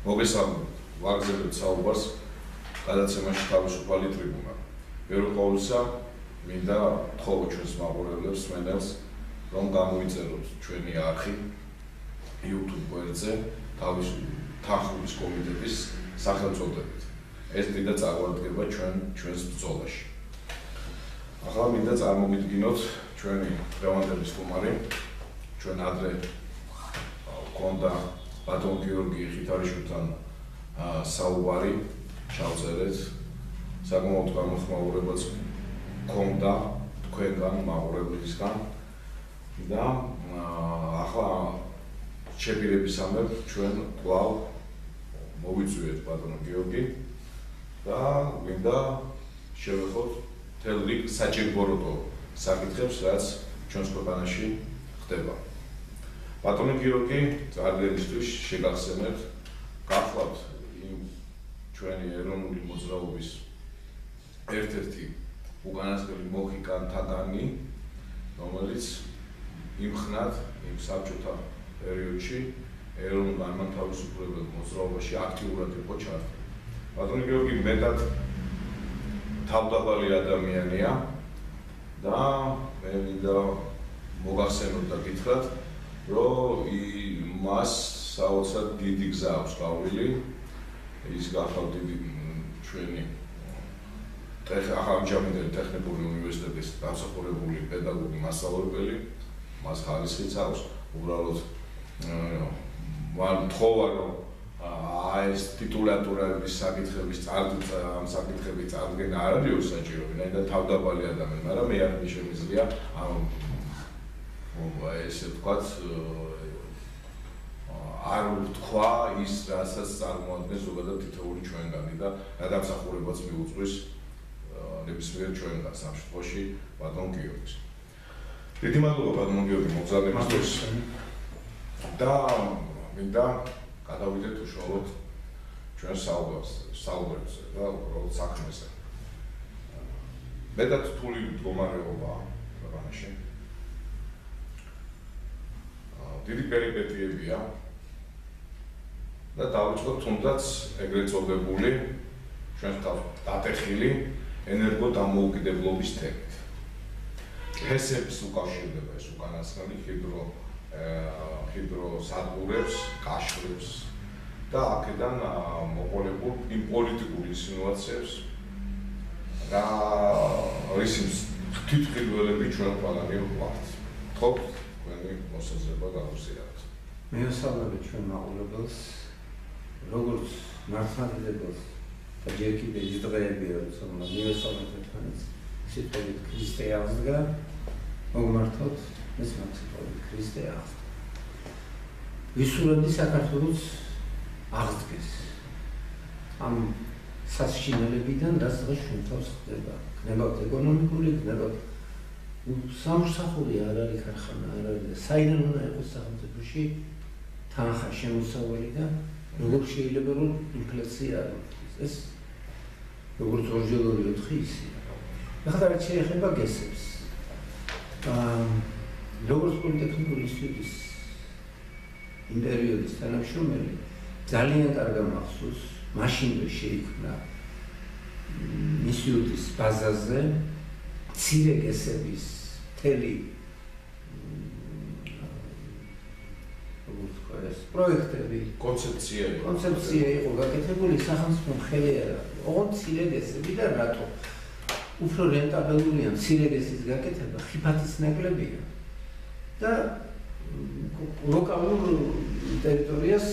მოგვესალმებით ვაგრძელებთ საუბარს გადაცემაში თავისუფალი ტრიბუნა. Პირველ ყოვლისა მინდა ვთხოვო ჩვენს მაყურებლებს, მსმენელს, რომ გამოიწეროთ ჩვენი არხი YouTube-ზე თანხმობის კომიტეტის სახელწოდებით. ეს მინდა წარგვადგება ჩვენს ბრძოლაში. ახლა მინდა წარმოვიდგინოთ ჩვენი დღევანდელი სტუმარი, ჩვენ ადრე გვქონდა ბატონ გიორგი ხითარიშვილთან საუბარი ჩავწერეთ. საკმაოდ გამოხმაურებაც გქონდა თქვენგან, მაყურებლებისგან და ახლა შეპირებისამებრ ჩვენ კვლავ მოვიწვიეთ ბატონ გიორგი და გვინდა შევეხოთ მთელ რიგ საჭიროებაო საკითხებს, რაც ჩვენს ქვეყანაში ხდება. Bătămii Gheorghe, ardeștuși, șegăsener, caflat, cioani eronuri muzrauvis, erterti, uganascoli mohican tadani, normaliz, imhnat, imsabjuta, eriuci, eronul garmentalu suprabel muzrauva și activurat de pochar. Bătămii Gheorghe metat tabdabali adamiania, da, evida mogasenul da gitrat. Pro i mas sau să didic zau staurili, izgafal didic cine. Am jamit de tehnicul universității, am să corebuli pedagogii masaurili, mas halisii zau. Uralot, van thovaro, aes titulatura visagit hevist ardit, am sagit hevist ardit naradiu să ciro. Înainte tavda balia da men, mera mea niște mizlia am. Este tocat arul tchua, este asas armand mezugadă tităuri cioengan. Da, adam să corebați miuțuis, ne bismire cioengan. Să am și poși, baton Gheorghe. Titimatul baton Gheorghe, muzade miuțuis. Da, minda, cada uite tu șolot, cioen saldos, da, rod sacmese. Beda tutuli domare oba, rămânește. Დიდი პერიპეტიებია და დავიწყოთ თუნდაც ეგრეთ წოდებული ჩვენთან დატეხილი ენერგოდამოუკიდებლობის თემით. ფესებს უკავშირდება ეს უკანასკნელი ჰიდროსადგურებს, კაშხლებს და აქედან მოყოლებულ იმ პოლიტიკურ ინსინუაციებს და რისიმს თვითმხილველები ჩვენ ყველანი ვართ. თხოვთ o să se băgă auziat. Mi-a salvat ce un aulebels, roguls, narsanilebels, tăgiechi de izdraebel, sau nu, mi-a salvat ce fanis. Și polic cristiazga, ogmartot, nesmac și polic cristiazga. Visulani s-a carturuț arzges. Am sascinele bidan, dar să văd cum tău să te bag. Nebat economicul, nebat სამსახური არ არის ხარხანა არ არის საიდან უნდა იყოს სახელმწიფოში თანხა შემოსავალი და როგორ შეიძლება რომ ინფლაცია არის ეს როგორც 2.4 ისი ახლა რა შეიძლება გესებს როგორც პოლიტექნიკური ინსტიტუტის იმ პერიოდის თანამშრომელი ძალიან კარგად მახსოვს მაშინვე შეიქმნა ინსტიტუტის ბაზაზე ცილებისების მთელი ეს პროექტები კონცეფცია იყო გაკეთებული სახელმწიფო მხელი არა ოღონდ ცილებისები და რატო უფრო რენტაბელურია ცილებისის გაკეთება ხიფათის ნაკლებია და ლოკალურ ტერიტორიას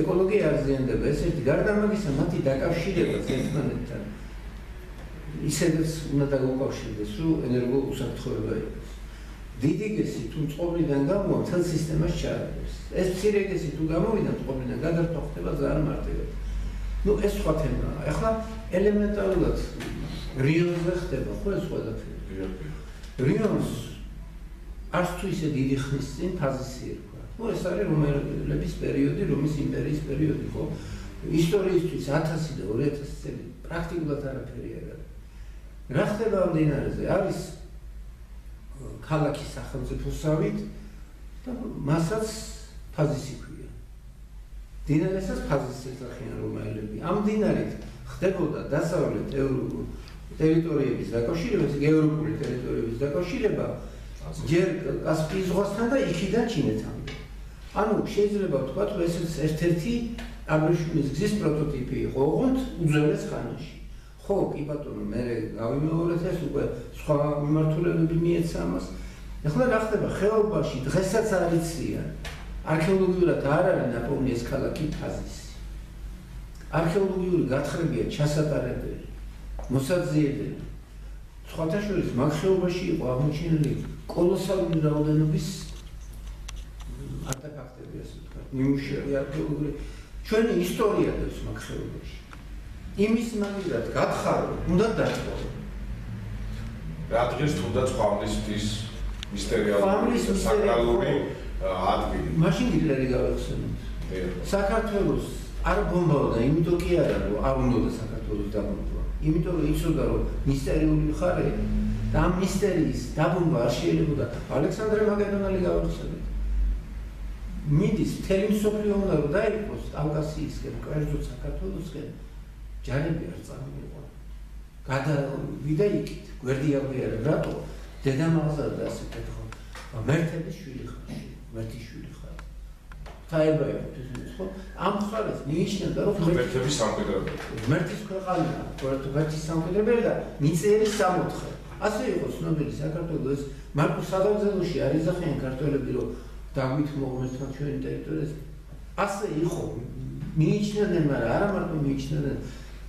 ეკოლოგია აზიანდება ესეთი გარდა მაგისა მათი დაკავშირება ერთმანეთთან ისედაც უნდა დაგუკავშირდეს, რომ ენერგოუსაფრთხოება იყოს. დიდი გესი თუ წყობრიდან გამოვა, მთელ სისტემას ჩააგდებს. ეს მცირე გესი თუ გამოვიდა წყობრიდან გადართვა ხდება ძალიან მარტივად. ნუ ეს სხვა თემაა. ახლა ელემენტარულად რიონზე ხდება ხო ეს ყველაფერი. რიონს არც თუ ისე დიდი ხნის წინ ფაზისი ერქვა. ნუ ეს არის რომაელების პერიოდი, რომის იმპერიის პერიოდი ხო? ისტორიისთვის 1000 და 2000 წელი პრაქტიკულად არაფერი არ არის. Რა ხდება ამ დინარზე? არის ქალაქის სახელმწიფოსავით და მასაც ფაზისი ქვია. დინარესას ფაზისის ახინარულები. Ამ დინარეს ხდებოდა დასავლეთ ევროპულ ტერიტორიების დაკავშირება, ეს ევროპული ტერიტორიების დაკავშირება ჯერ კასპიის ზღვასთან და იქიდან ჩინეთამდე. Ანუ შეიძლება ვთქვათ, რომ ეს ერთ-ერთი აბრეშუმის გზის პროტოტიპი იყო უძველეს ხანაში. ხო, კი ბატონო, მე გავიმეორეთ ეს უკვე სხვა მიმართულებები მიეცა ამას. Ეხლა რა ხდება ხეობაში დღესაც არ იციან. Arheologiul Tararei ne apune escala Kitazis. Arheologiul Gathrbia, Chasatarebe, Mosadziebe, Scotașuris, Maxiovashi, Amucinli, Colosal Miraudenovis, Atacate de Sutka, Nimușe, Arheologiul. Ce e istoria de Maxiovashi? Imis Manirat, Gathar, Mudatator. Radris, Tudat, Famlis, Misterial, Sacraluri. Mașini de legare au sunat. Sacratelul ar bombarda, imitul chiarul, aruncă de sacratelul de bombarda. Imitul exodarul, misteriul Buhare, tam misteris, tam bombardiere buda. Alexandre Magellan legare au sunat. Midis, terim soprionul dai post, alcasis, că căjdu sacratelul, că jaribi arzamii vor. Cada videikit, guardia guerra, rato, te dăm azar de sacratelul. Amerte beșulic. Mertișul e clar. Taiba e puțin. Am xalat, nici nu dau. Mertișul s-a încheiat. Mertișul e clar. Mertișul s-a încheiat. Nici el s-a încheiat. Asta e o snobire. S-a cartografiat. Marcus Adam Zeluși are zahăr în cartografie. David Mohamedov ce în teritoriu. Asta e o. Nici nu ne mai are. Marcus nici nu ne.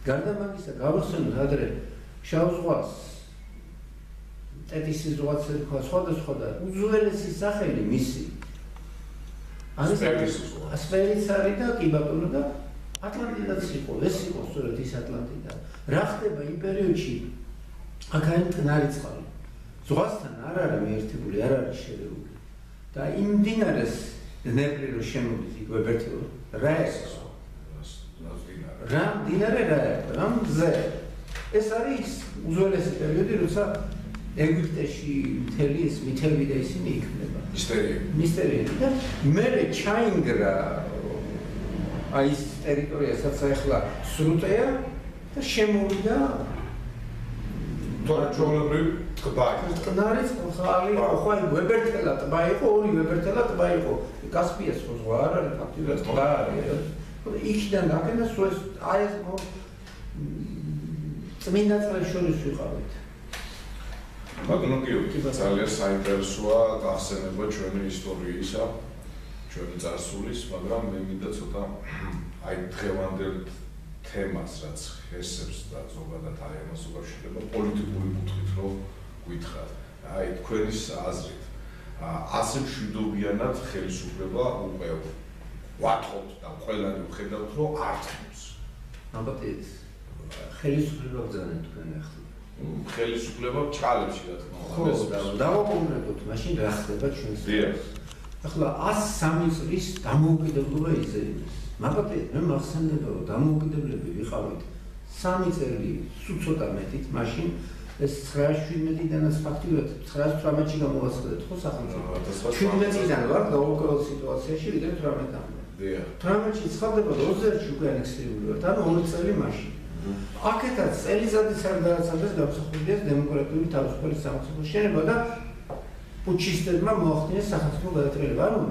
Garda magisa. Gavursen adre. Şauzuas. Tătișii zuas se ducă. Scoada scoada. Uzuele se zahările misii. Asferița arida, kibatul da, Atlantida sico, vesico, suratis Atlantida. Rafteba, imperiul Cip, acaint narițal. Zoasta narare mertibuli, arare șereuli. Dar imdinares, nebrelu șemuli, gobertul, raes. Ram dinare raes, ram ze. Esaris, uzuele se periodul sa, Egiptești, Telis, Mitelvidei, Sinic, Misterie. Misterie. Mere Chaingra, aici teritoria s-a țăhlat, Srutea, dar Shemurida. Doar Jolabru, Tbai. Tnaris, Consali, Ohoai, Webertela, Tbai, Ori, Webertela, Tbai, Caspia, Scozoară, Captivă, Tbai. Aici, de dacă ne suiesc, aia, minați la șorul suhavit. Მაგრამ გიორგი ძალიან საინტერესოა გახსენება ჩვენი ისტორიისა, ჩვენი წარსულის, მაგრამ მე მინდა ცოტა აი დღევანდელ თემას, რაც ხესებს და ზოგადად აი ამას უკავშირდება პოლიტიკური კუთხით რო გითხრათ. Აი თქვენის აზრით, ასე მშვიდობიანად ხელისუფლება უყევ. ვატყობთ და ყველანი ვხედავთ, რომ არ ხსნებს. ალბათ ეს ხელისუფლება ბრძანეთ თქვენ ახლა. ხელისუფლება ჩალებში რა თქმა უნდა. ხო, დავაყურებთ მაშინ რა ხდება ჩვენს. ახლა 103 წლის დამოუკიდებლობა იზრდება. მაგალითად, მე მახსენდება, რომ დამოუკიდებლები ვიყავით 3 წელი, სულ ცოტა მეტით, მაშინ ეს 9-17-დანაც ფაქტიურად 9-18-ში გამოვაცხადეთ, ხო, სახელმწიფო. 17-დან ვარ დაუკრეულ სიტუაციაში, ვიდრე 18-ამდე. 18-ში ცხადდება 20-ში უკვე ანექსირებული ვართ, ანუ 20 წელი მაშინ. Acetați, Elizabeth s-a îndarat de observație democratică, a fost poliția absolută. Și nebăda, puciste de mamă, oftine, s-a făcut de trei varul.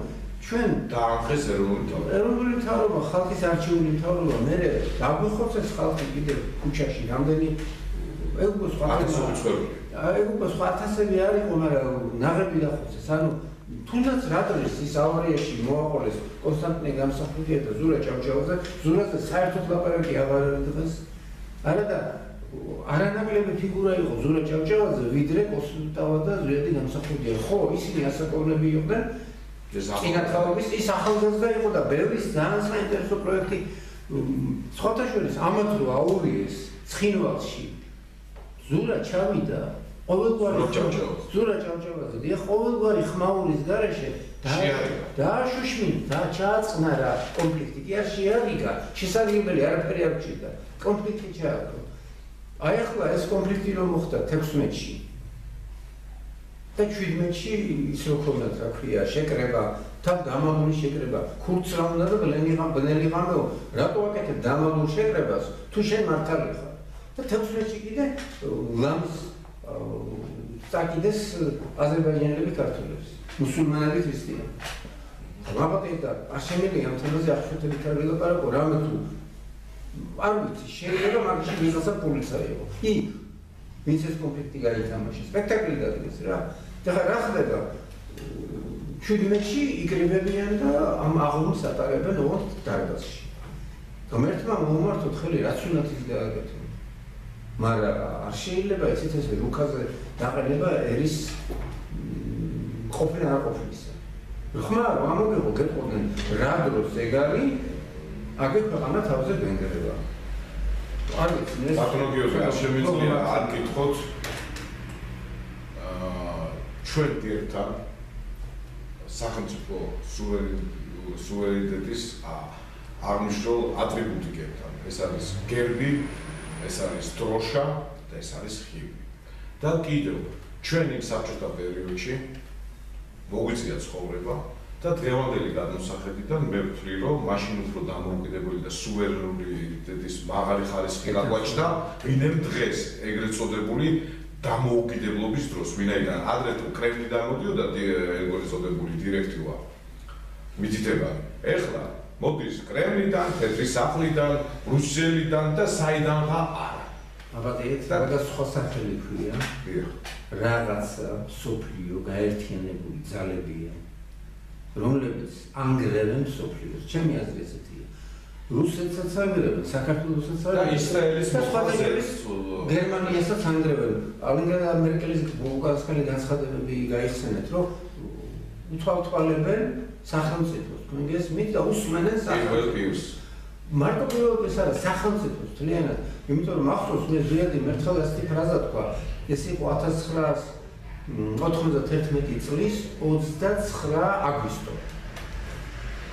Cuen? Da, am crezut erul. Erul lui Taurova, halki s-a arciul lui Taurova, mere, dar nu hoțesc halki, vide, cucea și n-am venit. Eu cu scoata să vii are, cum era, n-ar fi la hoțesc, nu. Tundat radele, si s-au reieșit, nu au ales, constant negam s-a făcut de zura, ce au ceauză, zura să s-a arătat la parachia, avea de văz. Arada, aranabile figura eu, zura ce au ceauză, vidre, consultava da, zura de negam s-a făcut de ho, isini, asta că nu mi-i iubben, în atalogist, i s-a hălgăzit de eu, dar belis, dan s-a interesat proiectii, scotașuris, amatul, auris, schinuat și zura ce au da, ზურაჭავჭავაძე დიახ ყოველგვარი ხმაურის გარეშე დააშუშმინდა ჩააწყნარა კონფლიქტი კი არ შეარიგა შესაძლებელი არაფერი არ გჭირდა კონფლიქტი ჩააგდო აი ახლა ეს კონფლიქტი რომ მოხდა 16-ში და 17-ში ის რო ქონდათ რა ქვია შეკრება Tăi damatul şekreba. Kurtçılanları belenliğan o. Rahat o vakit damatul şekreba. Tuşen markarlıklar. Tăi süreçte de lams takides Azerbaycanlı bir kartılıyoruz. Müslümanlar bir Hristiyan. Ama bakayım da aşemeli yamtımız yakışıyor tabii kararıyla para koramıyor. Armut şehirlere marşı bizasa polis arıyor. İyi. Vinces konflikti gayet amaçlı. Spektaküler de mesela. Daha rahat da. Çürümeci ikrebebiyanında ama ağlım satarı ben o tartış. Kamertma muhmar tutxeli rasyonel izleyebilir. Mara arşiyle böyle sitesi rukazı dağılma eris kopyana kopyası. Rıhmar ama bir hukuk olan radyo zegari agir kanalı tavsiye bengeri var. Arif. Patolojiye aşımızı argit hot çöldürtan. Სახელმწიფო სუვერენიტეტის აღმშრალ ატრიბუტიკებთან. ეს არის გერბი, ეს არის დროშა და ეს არის ხივი. და კიდევ ჩვენი საბჭოთა პერიოდში მოგვიწია ცხოვრება და დღევანდელი გადმოსახედიდან მე ვთვლი, რომ მაშინ უფრო დამოუკიდებელი და სუვერენიტეტის მაღალი ხარისხი გაგვაჩნდა, ვინაიდან დღეს ეგრეთ წოდებული დამოუკიდებლობის დროს, ვინაიდან ადრე თუ კრემლიდან მოდიოდა ეგრეთ წოდებული დირექტივა მითითებანი. ეხლა მოდის კრემლიდან, თეთრი სახლიდან, ბრუსელიდან და საიდანღა არა. აბატე, და სხვა სახელი ქვია. რაღაცა მსოფლიო გაერთიანებული ძალებია, რომლებიც ანგრევენ მსოფლიოს. ჩემი აზრით ესეთია. რუსეთსაც ანგრევენ, საქართველოსაც ანგრევენ და ისრაელის მოხაზებს გერმანიასაც ანგრევენ. ალინგა მერკელის ბულგარსკალი განცხადებები გაიხსენეთ, რომ უთვალთვალებენ სახელმწიფოს. გინდეს მით და უსმენენ სახელმწიფოს. მარტო პირველს არა, სახელმწიფოს თლიანად. იმიტომ რომ ახსოვს მე ზიადი მერცხალ ასეთი ფრაზა თქვა. ეს იყო 1991 წლის 29 აგვისტო.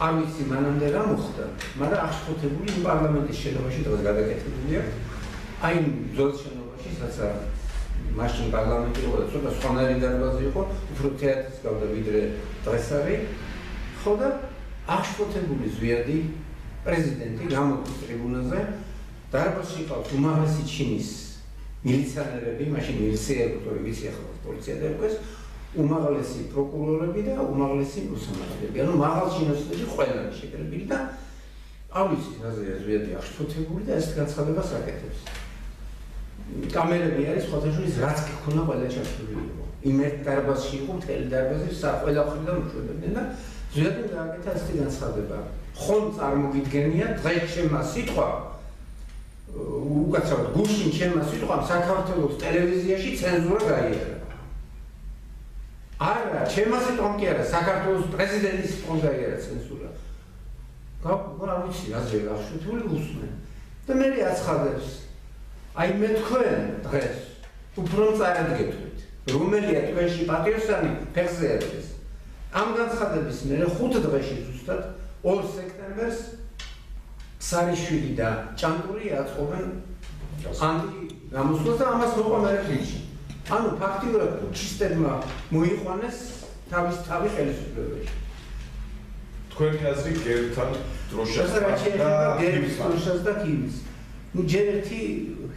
არ ვიცი მანამდე რა მოხდა, მაგრამ აღშფოთებული პარლამენტის შენობაში დღეს გადაკეთებულია. აი, ძველ შენობაში, სადაც მაშინ პარლამენტი იყო, ცოტა სხვანაირი დარბაზი იყო, უფრო თეატრის გავდა ვიდრე დღეს არის. ხო და აღშფოთებული ზვიადი პრეზიდენტი გამოდის ტრიბუნაზე, დარბაზში ყავს უმაღლესი ჩინის მილიციონერები, მაშინ მილიცია ვიცი ახლა პოლიცია და უკვე უმაღლესი პროკურორები და უმაღლესი მოსამართლეები. ანუ მაღალჩინოსნები ყველანი შეკრებილი და ავიცი რაზე ზვიადი აღშფოთებული და ესეთ განცხადებას აკეთებს. კამერები არის ხოთაშურის რაც ქონა ყველა ჩართული იყო. იმერთ დარბაზში იყო მთელი დარბაზი ყველა მხრიდან უშვებდნენ და ზვიადი გააკეთა ესეთი განცხადება. ხომ წარმოგიდგენია დღეს ჩემმა სიტყვა უკაცრავად გუშინ ჩემმა სიტყვა საქართველოს ტელევიზიაში ცენზურა გაიარა. არა, ჩემმა სიტყვამ კი არა, საქართველოს პრეზიდენტის სიტყვამ გაიარა ცენზურა. რა ვიცი, რაზე აღშფოთებული უსმენ. და მე აცხადებს, აი მე თქვენ დღეს უფრო წარადგეთ, რომელია თქვენში პატრიოტანი ფეხზე არის. ამ განცხადების მერე 5 დღეში ზუსტად 2 სექტემბერს სარიშვილი და ჭანტური აწყობენ ანტირამოსვლას და ამას მოყვა რიგში. ანუ ფაქტიურად ჩისტებმა მოიყვანეს თავის ხელისუფლებაში. თქვენი აზრი გერთან დროშას და ჰიმნის. ნუ ჯერ ერთი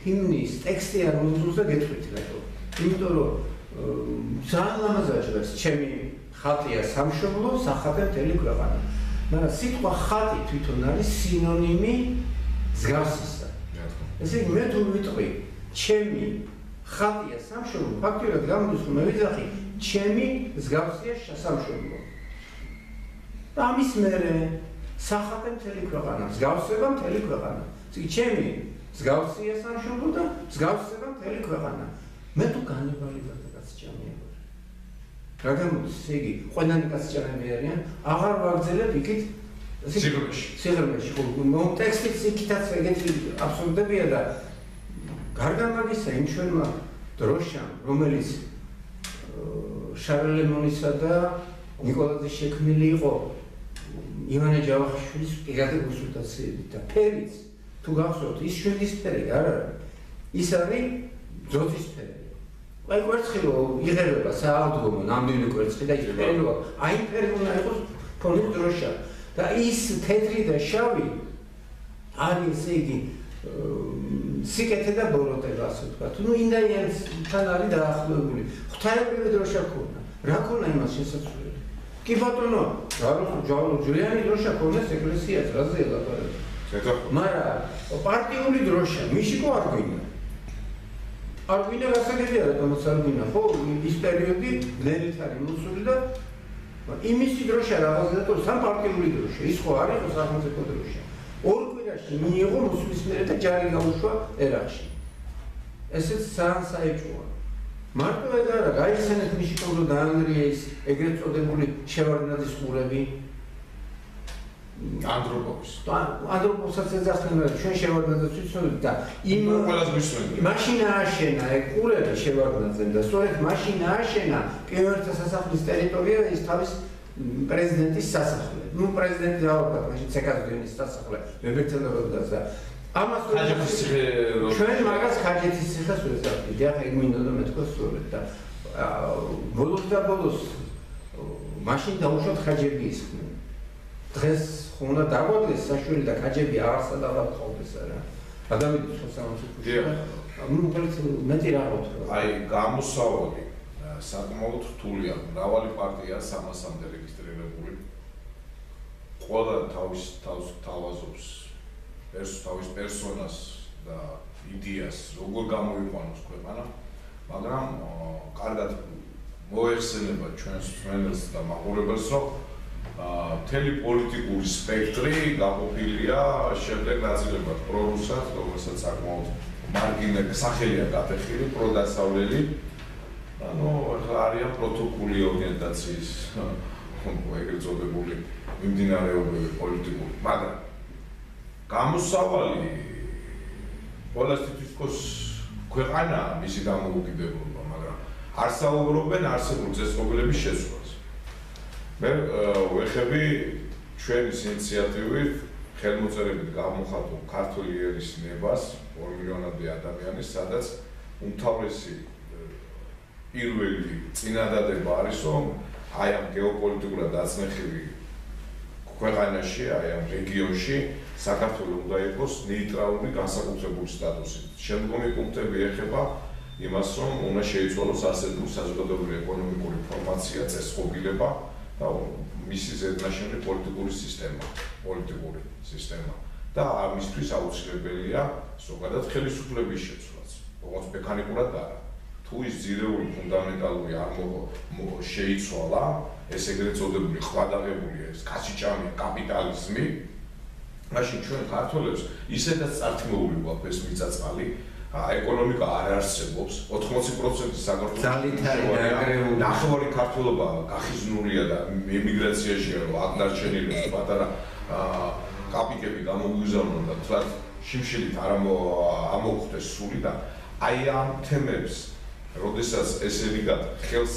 ჰიმნის ტექსტი არ მომწონს და გეტყვით რატო. იმიტომ რომ ძალიან ლამაზია ჟღერს ჩემი ხატია სამშობლო, სახატე მთელი ქვეყანა. მაგრამ სიტყვა ხატი თვითონ არის სინონიმი მსგავსისა. ესე იგი მე თუ ვიტყვი ჩემი ხატია სამშობლო, ფაქტიურად გამოდის რომ მე ვიძახი ჩემი მსგავსია სამშობლო. და ამის მერე სახატე მთელი ქვეყანა, მსგავსება მთელი ქვეყანა. ესე იგი ჩემი მსგავსია სამშობლო და მსგავსება მთელი ქვეყანა. მე თუ განებალი გასაჭამია. რადგან ესე იგი ყველანი გასაჭამები არიან, აღარ ვაგრძელებ იქით სიღრმეში. მომ ტექსტიც იქითაც ეგეთ აბსურდებია და გარდა მაგისა, იმ ჩვენმა დროშამ, რომელიც შარლ ლემონისა და ნიკოლაძის შექმნილი იყო ივანე ჯავახიშვილის პირადი კონსულტაციებით და ფერიც, თუ გახსოვთ, ის შვედის ფერი არ არის, ის არის ძოთის ფერი. აი კვერცხილო იღერება საავადმყოფო ნამდვილი კვერცხი და ის ფერი, აი ფერი უნდა იყოს ფონდროშა და ის თეთრი და შავი არის იგი სიკეთე და ბოროტება ასე ვთქვათ. Ну ინდაიან თან არის დაახლოებული. ღვთაებრივი დროშა ქონა. რა ქონა იმას შესაძლებელი? კი ბატონო, ჯულიანი დროშა ქონეს ეკლესიას, რაზე ელაპარაკი? მაგრამ პარტიული დროშა მიშიკო არ გვინდა. Ar vine la secretară, domnul Salvina, ho, isteriul de neritare, nu sunt de imici droșe, la bază de tot, sunt partea lui droșe, iscoare, nu s-a făcut cu droșe. Oricui era și minimul, nu sunt ismerite, chiar în ușa, era și. Este sansa e ceva. Martul e dar, ai să ne mișcă o danărie, e greț o de buli, ce vor ne discură bine? Andropovs. Andropovs să se zăscănează. Și unii șevarnăză sunt da. Mașina așena, e curele șevarnăză. Da, soret mașina așena. Primul te să afli teritoriul este avis prezidentii să afle. Nu prezidentii au dat, mașina se cază de unii să afle. Eu vreau să ne văd asta. Am ascultat. Și unii magas hajeti se cază de asta. Ideea e că mine doamne tot soret da. Bolus da bolus. Mașina da ușor hajebis. Trebuie să davodeți să știți dacă ați avea asta, dar vă faceți să ne. Adam îi spune să nu se pușească. Nu puteți menține altul. Ai gamus saudi. Să te mai uiți tulia. Ravali partia să mă să ne registreze buli. Coada tauș personas da ideas. Rogul gamul imanus cu emana. Magram cargat moersele ba transferes da magure berso. Teli politicul spectrii, gapopilia, șefleg națiunilor, pro-rusat, domnul să-ți acum margine, sahelia, gatehiri, pro-dasauleli, dar nu, aria protocolii orientații, cum e greză de buli, imdinare politicul. Magra, camus sau ali, ola stitifcos, cuerana, misigamul cu ghideul, magra, arsa o groben, arsa mulțesc, ogule bișesul. ვეხები ჩვენის ინიციატივით ხელმოწერებით გამოხატულ ქართული ერის ნებას 2 მილიონამდე ადამიანის, სადაც უმთავრესი პირველი წინადადება არის, რომ აი ამ გეოპოლიტიკურად აწნეხილი ქვეყანაში, აი ამ რეგიონში საქართველო უნდა იყოს ნეიტრალური განსაკუთრებული სტატუსით. შემდგომი პუნქტები ეხება იმას, რომ უნდა შეიცვალოს არსებული საზოგადოებრივი ეკონომიკური ფორმაცია, წესყობილება და მისის ეთნაშენური პოლიტიკური სისტემა და ამისთვის აუცილებელია ზოგადად ხელისუფლების შეცვლაც, როგორც მექანიკურად არა. თუ ის ძირეული ფუნდამენტალური არ შეიცვალა, ეს ეგრეთ წოდებული ხვადაღებული ეს კაჩიჭამი კაპიტალიზმი, მაშინ ჩვენ ქართველებს ისედაც წართმეული გვაქვს ეს მიწა-წყალი. Economica are arsebobs, 80% საქართველოს ნახევარი ქართველობა გახიზნულია და ემიგრაციაში რომ აღნარჩენილებს პატარა კაპიტები გამოგვიზარონ და თვათ შიმშილით არ ამოგვხდეს სული და აი ამ თემებს, როდესაც ესე ვიგა ხელს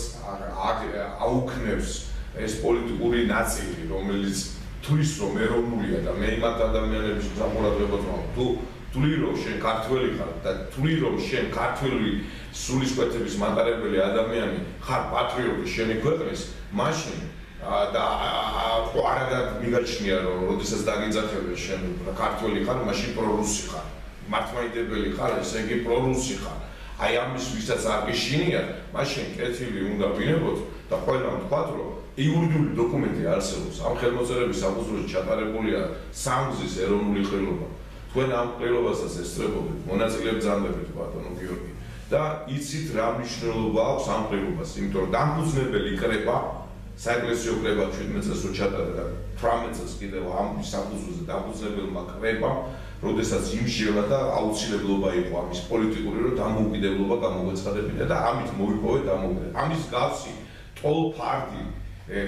აუქნევს ეს პოლიტიკური ნაწილი, რომელიც თulis რომ ეროვნულია და მე იმათ ადამიანების ზამურადღებაც ვარ თუ Tuliro, șen cartvelii, dar tuliro, șen cartvelii, sulis cu atât de mătarele adamiani, har patrioti, șen ecuatoriș, mașini, da, oare da migrația lor, rodisesc da gizatele, șen cartvelii, har mașini pro-rusi, har, martmai de beli, har, segi pro-rusi, har, ai ambis visează argeșinia, mașini, etili, unda binevot, dar poate am patru. Iurdul documente arselus, am chelmozele, s-a văzut chatarea, samzis, eronul chelmozele. Când am plecat să se străbăte, monațile bzandele de bătut, nu Gheorghe. Da, iți trămișnelul au să am plecat, simtor. Dar nu se nebeli creba, să agresio creba, ce îmi se societă de trămiță schide, am să abuzuze, dar nu se nebeli ma creba, rode să zim și el da, au cile globa eu, am is politicurilor, dar am uite globa, dar am uite să de bine, dar am is movipoie, dar am uite, am is gavsi, tol party,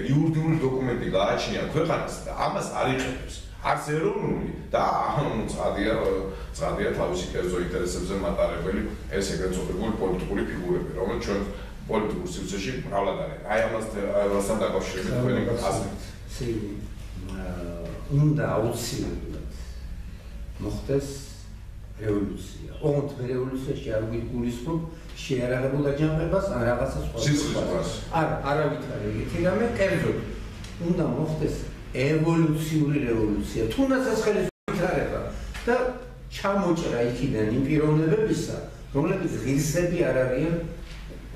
iurdul documente găcinia, cu canasta, am as arișeps. Arserunului, da, nu ți-a diat la uși care s-au interesat de matarele, ei se gândesc că gol politicul figură, român, ce politicul sivceșii, avla dare. Aia am lăsat dacă o știu, nu e nimic asta. Si, unde auținul, muhtes revoluția. Ont pe revoluție și ar fi culisprop și era la buda jamebas, era la sasfas. Ar avit care, că era mai căzut. Unde muhtes evoluționului revoluție. Tunăța scălezi întreaga. Dar ce-am ucerat aici, de nimpironul de bebisa. Română că grisă biararien,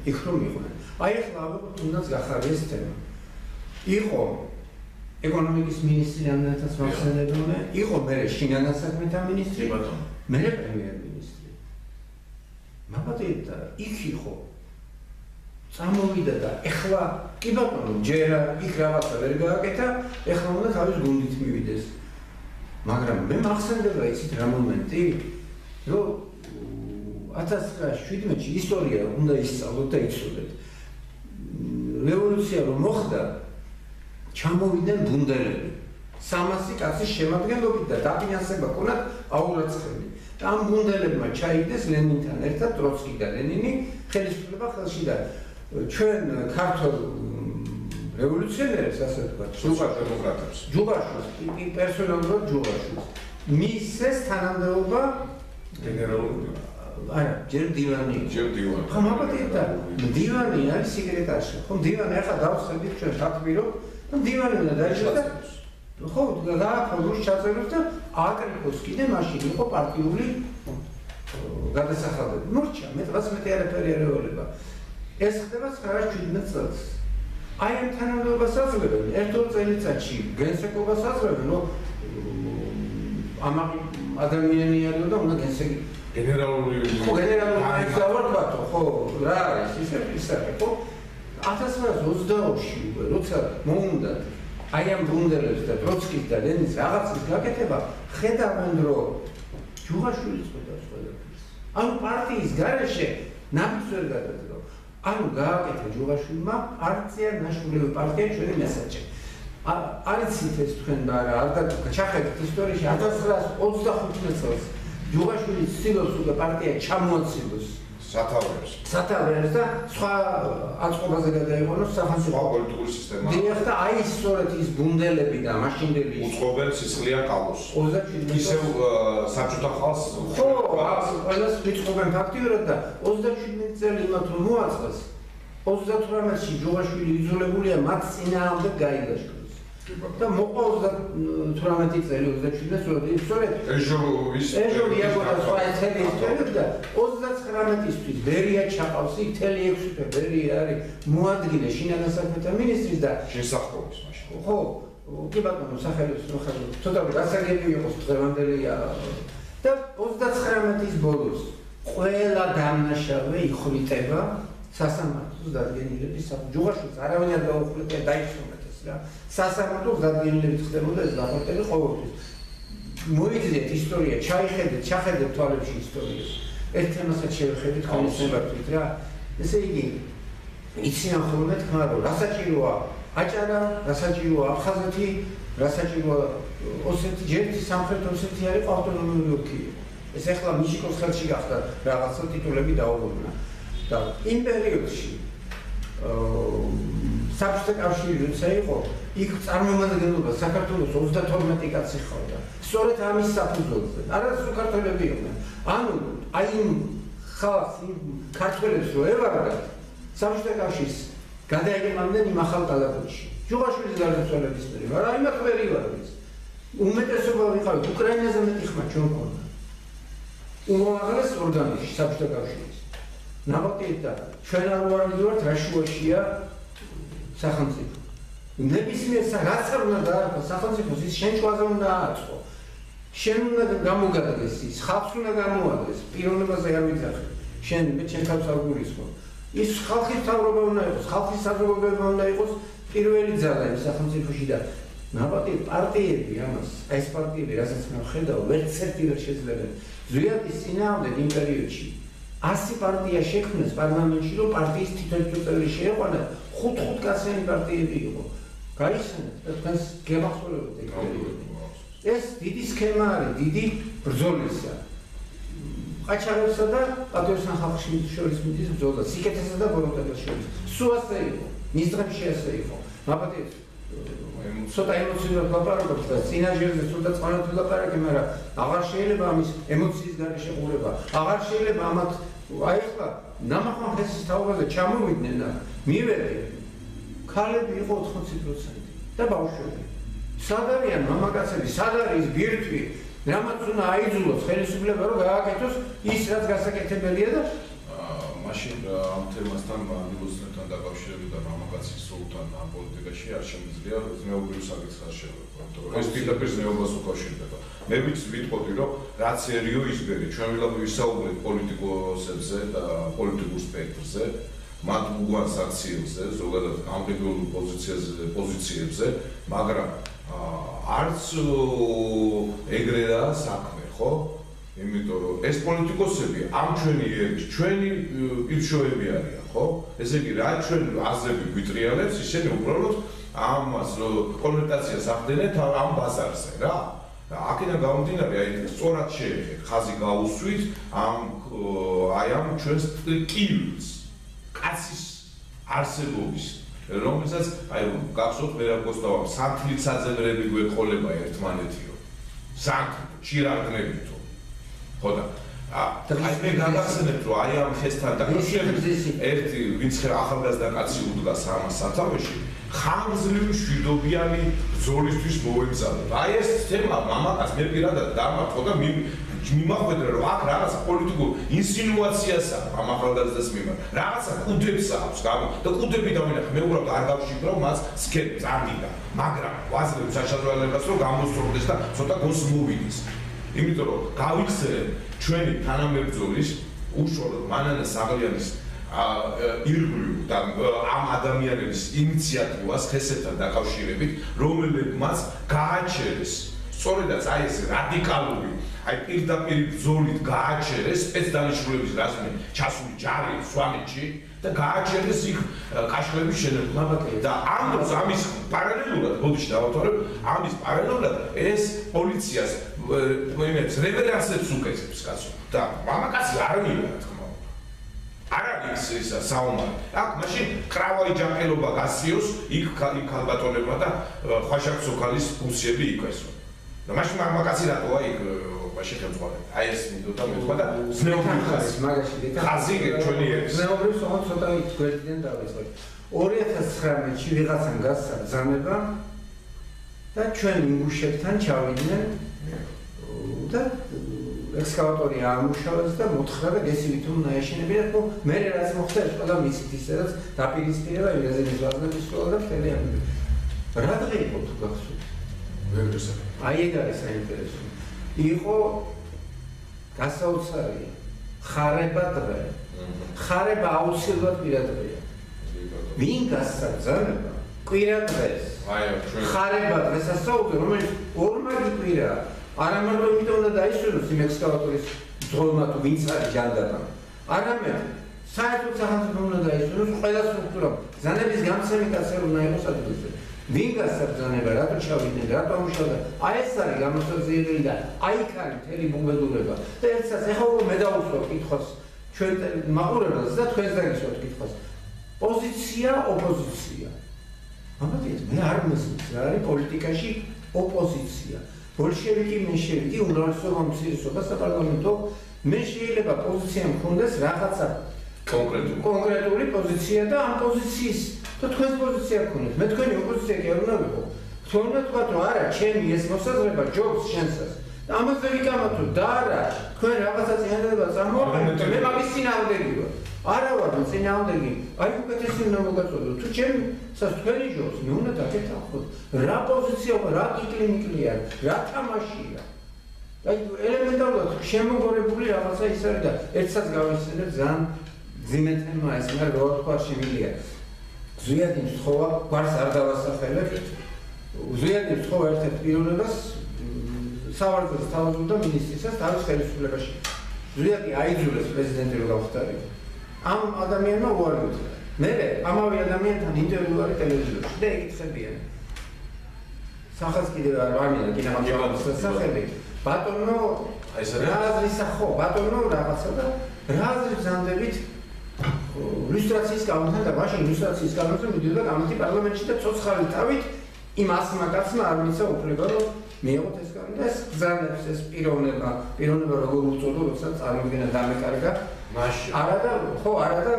e chromivă. Aici la vă, tunăți gahaveste. Iho, economicist ministrii am dat să facă de lume, iho mere și ne-am dat să facă ministrii, mere premier ministrii. Mă bătăită, iho. Am uitat, da. Echla, ibatonul, gera, icravata, verga, aceta, echla unde aveți gândit mi vides. Magram, mă maxim de la exit la momente. Eu, atasca, știu ce istoria, unde este salută exodet. Revoluția lui Mohda, ce-am uitat bunderele. Samasic, ați șematgen dobit, da, bine se băconat, au răzhărit. Am bunderele, mă, ce-a ides, Lenin, Tanerta, Trotski, da, Lenini, Helisulba, Hălșida. Ჩვენ ქართულ რევოლუციონერებს ასე ვთქვათ, სოციალ-დემოკრატებს, ჯუგაშვილს, პერსონალურად ჯუგაშვილს. მისეს თანამდებობა გენერალური. არა, ჯერ დივანი. ხა მაგათია. დივანი არის სეკრეტარში. ხომ დივანი ახლა დავხსნით ჩვენ შაქბირო, და დივანი უნდა დაიჭიროს და ხო, გააფორმოს ჩაწეროს და აკრიფოს კიდე მაშინ იყო პარტიული გადასახადები. მორჩა, მე 16 არაფერი არ ეოლება. ეს ხდება 17 წელს. აი ამ თანამდებობას აძლევენ, ერთ-ორ წელიწადში განსაკუთრებას აძლევენ, ამ ადამიანი არის და უნდა განსაკუთრებული გენერალური დავარქვათ, ხო, რა არის ისე ისაკეთო 1920-ში უკვე, როცა მოუნდა აი ამ ბუნდელებს და ტროცკის და ლენინის რაღაცის გაკეთება, ხედავენ, რომ ჯუღაშვილის ყდას ყველაფერს. ანუ პარტიის გარეშე ნამდვილად გადადა. Anu gătește jucășulma, arția nașuleu partea și unde mesaje. Arții făcut când dar arda căciacă istorie și arda sras 100 jucășulii silosul de partea chamot silos. Satavers. Satavers da, sua altcum bazele de evoluție să facă sua culturul sistem. Din asta ai istoratis bundele bida, mașinile. Ușcober sislia calus. Ozaci. Kiseu săptuta xas. Alas ușcober factiură da. Ozaci წერილი მათ რომ მოაწყდეს 38-ში ჯუღაშვილი იზოლებულია მათ წინააღმდეგ გაილაშქრეს და მოყვა 38 წელი 37-ს სწორედ ეჟორი იაკობს ფაიცელი და 39-ისთვის ბერია ჩაყავსი მთელი 6 ფεβრუარი არის მოადგილე შინაგანსაკუთრებათა მინისტრის და შესახობის მაშინ ხო კი ბატონო სახელმწიფოს მოხალხო ცოტა გასაგები იყოს დღევანდელია და 39-ის ბოლოს Cuela damnășave iuriteva, săsămătos dar geniile, să jucășul, arăvânia de oculete, daiciumetes, la săsămătos dar geniile, de multe zăvortele, xovotele. Multe istorie, ce ai de toate aceste istorie. Este însă ce ai de cum se întâmplă. Este ei. Iți în xolomet caro, rasaciroa, ajara, rasaciroa, xazati, rasaciroa, oseti, jerti, samfet oseti are autonomie locie. ეს ახლა მიშიკოს ხელში გახდა რაღაცა ტიტულები დაუბრუნა და იმ პერიოდში საბჭოთა კავშირი როცა იყო იქ წარმომადგენლობა საქართველოს 32 კაცი ხავდა სწორედ ამის საფუძველზე არა საქართველოსები იყვნენ ანუ აი იმ ხალხს ქართველებს რო ევარდა საბჭოთა კავშირის გადაეგემამდე იმ ახალ კალათში ჯუღაშვილის გარდაცვალების პერიოდში არა იმ ყველი ვარდეს უმეტესობა ვიყავით უკრაინაზე მეტი ხმა ჩვენ გქონდა უმაღლეს ორგანოში, საბჭოთა კავშირის. ნაბატონთა, ჩვენ არ ვარდივართ რა შუაშია სახელმწიფო. ნებისმიერ რაც არ უნდა დაარქვას სახელმწიფოს ის შენ ჭვაზე უნდა ააწყო. შენ უნდა გამოგადგეს ის, ხალხს უნდა გამოაგდეს, პიროვნებაზე არ ვიძახი. შენ მე შენ ხალხს არ გულისხმობ. ის ხალხის მთავრობა უნდა იყოს, ხალხის საზოგადოება უნდა იყოს პირველი ძალა სახელმწიფოში და ნაბატონი პარტიები ამას, ეს პარტიები რასაც მე ხედავ, ვერც ერთი ვერ შეძლებენ. Zuriatis inaudă din perioadă. Asi partia șehnez, parlamentul partii titularii șehnez, hut ca să ne partii viu. Care sunt? Pentru că schema absolută. Este didi schemare, didi brzolisa. Acea să da, atunci să fac și șoris mitis brzolă. Sicete să da vorba de șoris. Sua să iau, nistram și să iau. Mă bătesc. Sota emoțiilor laparăcăptă, sinajerze, sota țmanătul laparăcămera, agarșeile bamis, emoțiile care se ureba, agarșeile bamat, aiecla, n-am acum hesi staugază, ce-am uit nena, mi-e vede, cale de 80%, da baușoare, სადარიან მამაკაცები, სად არის ბირთვი, რამაც უნდა აიძულოს ხელისუფლება, რომ გააკეთოს ის, რაც გასაკეთებელია და მაშინ ამ თემასთან მილოსნებთან დაკავშირებით და მამაკაცის სულთან ამ პოლიტიკაში არ შემიძლია ზნეობრივ საკითხს არ შევეხოთ. ეს პირდაპირ ზნეობას უკავშირდება. მე ვიტყოდი, რომ რა სერიო ისბერი, ჩვენ ვილაპარაკებთ ვისაუბრეთ პოლიტიკოსებზე და პოლიტიკურ სპექტრზე. Mat uguan sancțiilze, zogadat ambiguul pozițiilze, magram arțu egreda sacme, ho? Imitoro. Este politicosebi, am ceni, ceni, ipșoebi aria, ho? Este gira, ceni, azebi, vitriale, și ceni uprolot, am connotația sacdenet, am bazarse, da? Acina gaundinari, ai sora ce, hazi gausuit, am cest kills. Acis arsebobis, românesc, ai un capsot pe care costau santificați de rebigu e coleba e tmanetio, santific, cirar nebito, hoda. Ai pe gădăse nebito, ai am festat, dar nu știu, erti, vințe ahalgas de aci udgas ama sataveshi, hamzliu și dobiani zolistuiș moemzal. Ai este tema, mama, ați mergirada, dar ma hoda mima vedere, roac, rasa politicul, insinuația sa, am aflat de smima, rasa cuteb sa, scamă, dar cuteb da mine, meu rog, argau și vreau, mas, schep, zandiga, magra, oazele, și așa doar le răsrog, am o strodesta, s-o da consumuitis. Imitorog, ca uite, cei, tana merzolis, ușor, manele sagalianis, irgulu, am adamianis, inițiativa, scheseta, dacă au și revit, romele, mas, caceres, sorida, zais, radicalului, ai pilda pirizolid, gaceres, specialișulebi, rasme, ceasul jari, soameci, da gaceres, cașlebi, da, andros, amis paralelurat, bodici de autor, amis paralelurat, es poliția, reverează sucă, da, mama ca să arămile, Arabii se isa sauma. Acum și cravaii jacelo bagasios, ic calbatorul da, fașac socalis pusiebi icaso. Dar mașina mama ca să arătoi așa că zboare. Aia este dotat cu toate. Zneobriu xazi. Xazi că cine? Zneobriu s-a hotărât aici cu evidența lui. Ori este schimbe și viața în gaz, zameba. Dar cine mușețan ceavine? Da. Excavatorii au mușează, da, moțcăre, găsivitul nu ești nebine, că mereu azi moțcăre. Adam miștisează, tapiri miștisează, viața de viață, miștoară, felia. Radrei pot cu gazul. Aia e să interesează. Iho, ca să o țări, xarebatră, xarebau silvat piratră. Vin ca să zărba, cuiratră, xarebatră, să sau de români, urmă de cuira. Aramă nu mi-te unde dai și nu se mexcavatoresc, zolmatul vința, geandata. Aramă, saitul să hantă nu unde dai și nu se faia structura. Zanebiz gam să mi ca să runaim o să duce. Vinga săptămâna negrată, cea vinegrată, am ușor. Aia este sariga, am ușor zilele de aia. Ai care, teri bumbe dureva. Dar el să se hau medau ușor, kitchos. Ce mă urmă, zdat că este ușor, kitchos. Poziția, opoziția. Am văzut, mi-a armă sunt, are politica și opoziția. Bolșevici, menșevici, un alt sob am zis, sob asta parlamentul, menșeile pe poziția în fundes, rahața. Concretul. Concretul e poziția, da, am pozițis. Tot cu poziția cunit. Pentru că nu e poziția chiar nu e. Spunea tu patru are, ce mi este, mă să zreba, jobs, șansa. Am să zic am tu, dar, că era asta se întâmplă, să mă, nu m-am visina unde ghiu. Ara o visina unde ghiu. Ai cu câte sim nu mă tot. Tu ce să spui jobs, nu ne tacă ta fost. Ra poziția, ra cliniciliar, ra tamașia. Ai elementul ăsta, ce mă vor repuli, am să-i sărda. El să-ți găsește zan, zimete mai, să mă rog cu așa miliard. Zuia din școală, par să ardă la safele. Zuia din școală este pilul de sau altul, sau altul, da, ministrii, sau altul, felul de Zuia din aizul prezidentelui Gaftari. Am adamien nu vorbit. Mere, am avut adamien în interviuare televizor. De aici se bine. S-a hăschi de la oameni, din am avut să se hebe. Batul nu, razli s-a batul nu, da, razli s-a îndevit. Lustrația scăută, dar așa lustrația scăută, mi-a dat că am avut parlamentul de tot scăutat, imasma ca să mă arunce o pregătă, mi-a avut scăutat, zanele se spironeva, pironeva răguruțul, să-ți arunce dame carga, arată, ho, arată,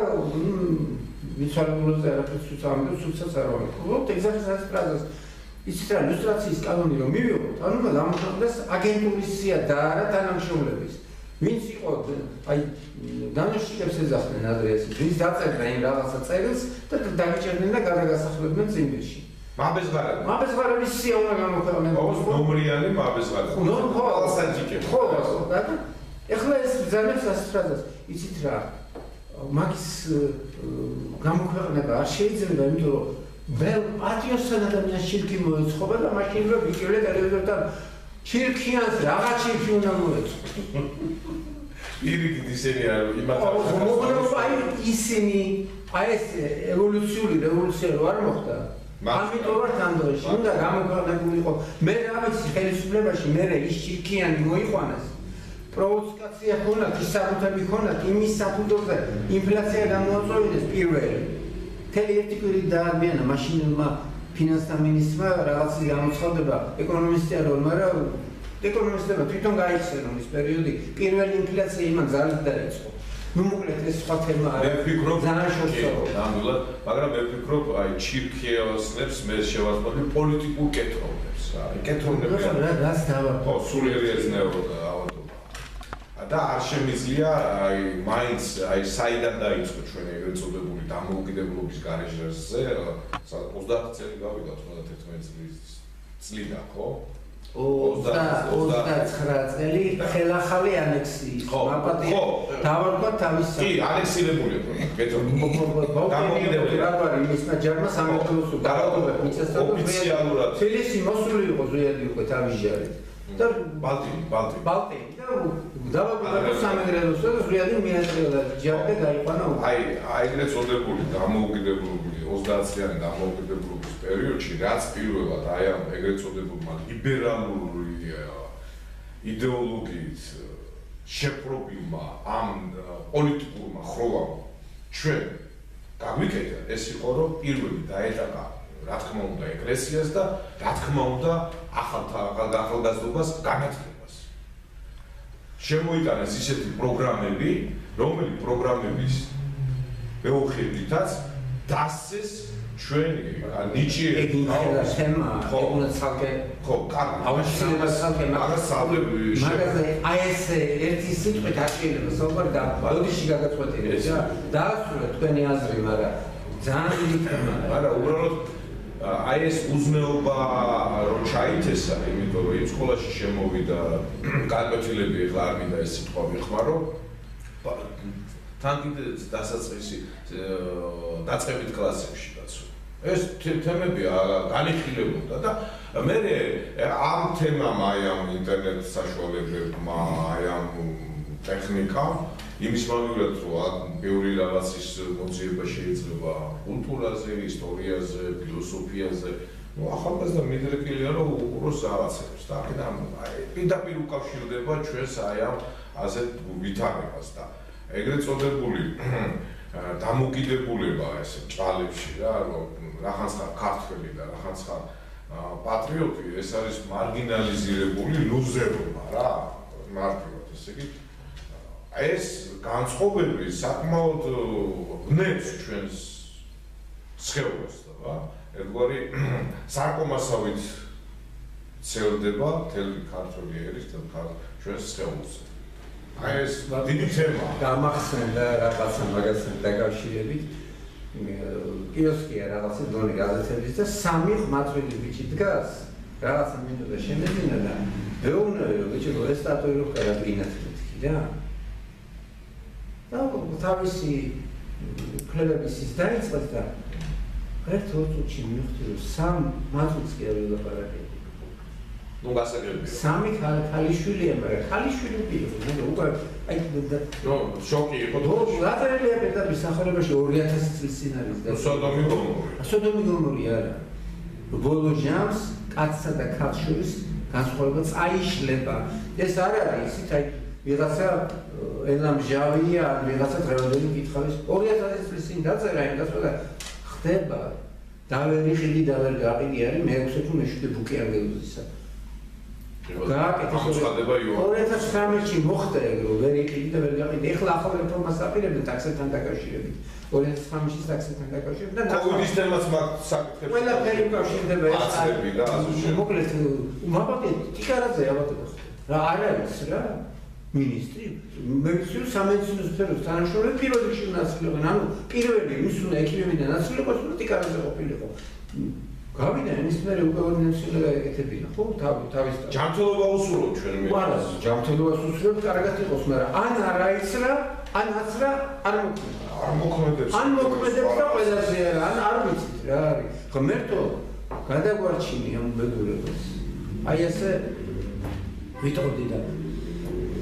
mi-a luat de la prețul să am dus să se arunce, exact să se İstiklal Nusratsiz anonimo miyo, anonimo damuşandas agentumisiya dara tanamşumlabis. Vinci od ay danışıkepsiz asmen adresi. Vinci datsa reyin rahatsa sayılır, tadı dağıçerninde garaga saxlabmen zimbeşi. Mabezvara. Mabezvara visiya ona gamoqamen. Oz nomriyani mabezvara. Uno ho alsajike. Ho baso, da? Ехлаes zanefsa stratas. İstitra magis gamoqagneba şeyidzeba, imto Bel atıyorsan adamın şirki muhut, haber ama şirki bir kere televizyonda şirki yans, rahat şirki olan muhut. İri ki diseni ya, imat. O bunu bayır ismi, ayet evolüsyonu, revolüsyonu var mı orada? Amin doğru tanıdık. Şimdi adam kadar ne buluyor? Merhaba, şirketler başı, merhaba, şirki yani muhut olmaz. Provokasyon yapıyorlar, kısabuta bikolar, imis sabutorda, inflasyondan muhut bir veri. Televizyon kurulduğunda bir maşinelma, finansal ministri, rahatsız yamusal da, ekonomistler olmalı. Ekonomistler, bütün gazeteciler, periyodik, pirvel inflasyonu manzarlı derler. Numuklet esfatema. Ben fikrop. Zanar şoşsal. Anladım. Fakat ben fikrop ay çirkiye asneps mesele var. Ben politik bu ketromders. Ketromders. Nasıl tabii? O Suriyeliyiz ne oldu? Da arşemizliya ay Mainz ay saydan da iş koşuyor. Yani soda buluyor. Tamam o gider buluyor. Biz garajlarsa uzda teli gavi da tuna tetmenizliyiz. Slida ko. Uzda çıkart. Eli helakali aneksiyiz. Ko. Tamam ko taviz. Ki aneksiyle buluyor. Tamam o gider buluyor. Var İsmet Cerma Sametlusu. Daralıyor. Ofisyal olarak. Felisi masuluyor o ziyadiyor ko tavizciler. Dar Balti. Dava bulduk samimiyet olsun, züriyetin miyetleriyle cevap verdiğimden o. Hayır, ne söyledi bu? Damu gide bu, ozdası yani damu gide bu. Periyor ki, rahat periyor var. Ayam, egret söyledi bu mal. İberanur, ideologik, şeprobima, am, politikuma, xova, çöl. Kabul eder. Esirgoro, irveli, dayetaka. Ratkma onda egresiyasta, ratkma onda akıl gazdobas, gamet. Შემოიტანეს ისეთი პროგრამები, რომელი პროგრამების მეოხებითაც დასეს ჩვენი ნიჭიერი თემა, ეგუნა ცალკე ხო, ავაშილება ცალკე მაგას აი ეს ერთი სიტყვით აღშეიძლება საუბარი და ოდიში გადაწყვეტილებს რა. დაასრულეთ თქვენი აზრი, მაგრამ ძალიან დიდი თემაა. მაგრამ უბრალოდ აი ეს უზნეობა რო ჩაითესა, იმიტომ რომ სკოლაში შემოვიდა განკეთილები ეხლა არ მინდა ეს სიტყვა ვიხმარო. თან კიდე დასაწყისი დაწყებით კლასებში დაცვა. ეს თემები განიხილებოდა და მე ამ თემამ, აი ამ ინტერნეტ საშუალებებმა, აი ამ ტექნიკამ იმის მაგალითად რომ ბევრი რაღაცის მოძიება შეიძლება კულტურაზე, ისტორიაზე, ფილოსოფიაზე, ახალგაზრდა მიდრეკილია რომ უყუროს რაღაცებს და აქედან აი პირდაპირ უკავშირდება ჩვენს აი ამ ასეთ ვითარებას და ეგრეთ წოდებული დამოკიდებულება ეს ჭალებში რა, რომ რახანს ხარ ქართველი და რახანს ხარ პატრიოტი, ეს არის მარგინალიზირებული ლუზერობა რა, მარტივად ესე იგი ეს განწყობები საკმაოდ ვნებს ჩვენს სხეულს და ერთგვარი სარკომასავით ცელდება თელი ქართული ერის და ჩვენს სხეულს. აი ეს დიდი თემა. დამახსენდა რაღაცა მაგასთან დაკავშირებით. კიოსკი რაღაცა დონე გაზეთების და სამი ხმაწვილი ბიჭი დგას. რაღაცა მინდა შემეძინა და ვეუბნები ბიჭო ეს სტატუირო ხარ გინათლეთქი რა. Da, tavisi klevebisiz değil zaten. Her türlü çim yoktur. Sam mazut geliyor da para geliyor. Nugasa geliyor. Samik halişüliye mi? Halişüliye değil. Ne o kadar? Ay bu da. Şok iyi. Doğru. Zaten öyle bir de bir sahile başı oraya tesislesinler. Sodomi gomor. Sodomi gomor ya. Volojams, katsa da katşuruz, katskolbats ayışleba. Esara isi tay. Virasa enam javiya, virasa trevdeli kitxavis. Oraya sadece filisin dağsa rayında sonra xteba. Daveri xili daver gari diyari meyaksetu meşte buki angel uzisa. ორეთას 13-ში მოხდა ეგრო, ვერ იყიდა, ვერ გაყიდა. ეხლა ახალ რეფორმას აპირებდნენ ტაქსებთან დაკავშირებით. 2013-ში ტაქსებთან დაკავშირებით და კოვიდის თემაც მაგ საკითხებს. ყველაფერი უკავშირდება ეს. აცები რა, აზოში. მოკლედ, მაპატი ტიკარაძე ალბათ ხდება. რა არ არის რა? Ministri, medicinul, sănătății, sferul, transportul, piloturi și națiunile, nu, pilotele, misiunile, echipele, națiunile, pentru că ticarul se opile. Câine, ministrele, guvernanțele, etc. Nu, tavis. Jamtelova usurul, ce nume? Balas. Jamtelova usurul, care găti osmera. Ana raisra, anasra, armocum. Armocum de psa, păzăzera, an arbitri, ari. Comerto, câte guarcini am văzut. Aia se, vitodida.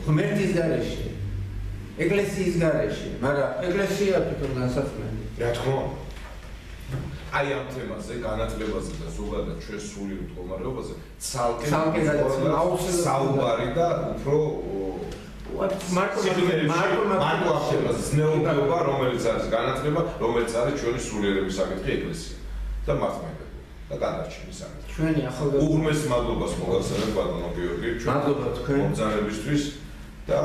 Comerțul zgarește, eclesia zgarește, mara eclesia pentru că n-ați aflat. Iată cum. Ai am tema, zic, anatele bazate, suba de ce suri, cum ar fi, salke, salvari, da, pro. Marco afirmă, zneoba romelizați, anatele romelizați, ce oni suri de mișcare de eclesia. Da, marți. Da, da, da, da. Urmez madloba smogăsele, Badano Georgi, Moțane Bistris, da...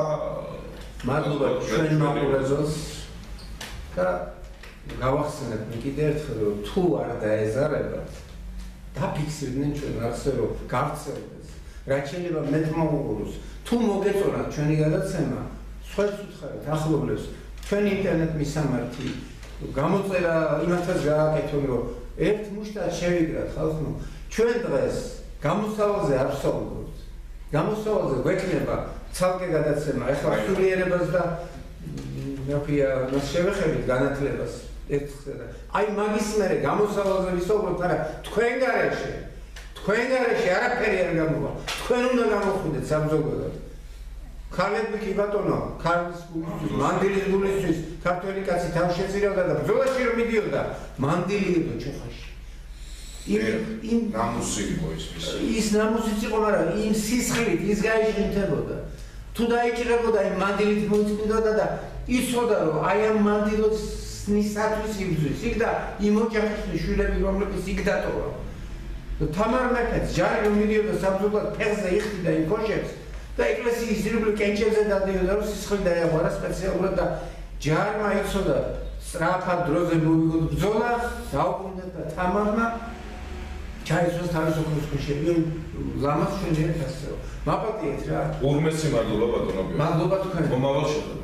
Madloba, ce nu am urezos, că... Gavaxene, închidert, tu ardea ezareba, da pixil niciun, arsero, carceles, raceleva metmaurus, tu mogetora, ce nu-i gădățema, soiți sutxare, tahlobles, ce nu internet mi s-a marti, gamuțera, imatăți gaachetonu, ერთ მუშტად შევიგრათ ხალხო, ჩვენ დღეს გამოსავალზე არ ვსაუბრობთ. Გამოსავალზე გვექნება ცალკე გადაცემა, ეხლა სულიერებას და რა ქვია, მას შევეხებით განათლებას ერთხელ და აი მაგის მერე გამოსავალზე ვისაუბროთ, არა თქვენ გარეშე არაფერი არ გამოვა. თქვენ უნდა გამოხვიდეთ სამზოგადად. ქალები კი ბატონო, ქალის გულისთვის, მანდილის გულისთვის, ქართველი კაცი თავშეწირავდა და ბრძოლაში რომ მიდიოდა, მანდილი იყო ჩოხაში. იმ ნამუსი იყო ის. ის ნამუსიც იყო, მაგრამ იმ სისხლით ის გაიჟღინთებოდა. თუ დაიჭირებოდა, იმ მანდილით მოიწმინდოდა და იცოდა, რომ აი ამ მანდილოსნისათვის იბრძვის. იქ და იმ ოჯახის შვილები, რომლებიც იქ დატოვა. თამარ მეფეც ჯარი რომ მიდიოდა საბრძოლად ფეხზე იხდიდა იმ ქოშებს. Da eclesia zilul câințeze da de unde rosi schimba de amora special urât da jar mai ușor da strapa droze bubigot zola sau cum de da tamarna chiar jos tari să cunoscușe un lamas șunjele făseu. Ma pati etra. Urmezi mardulova doamna. Mardulova tu care? Vom avea și da.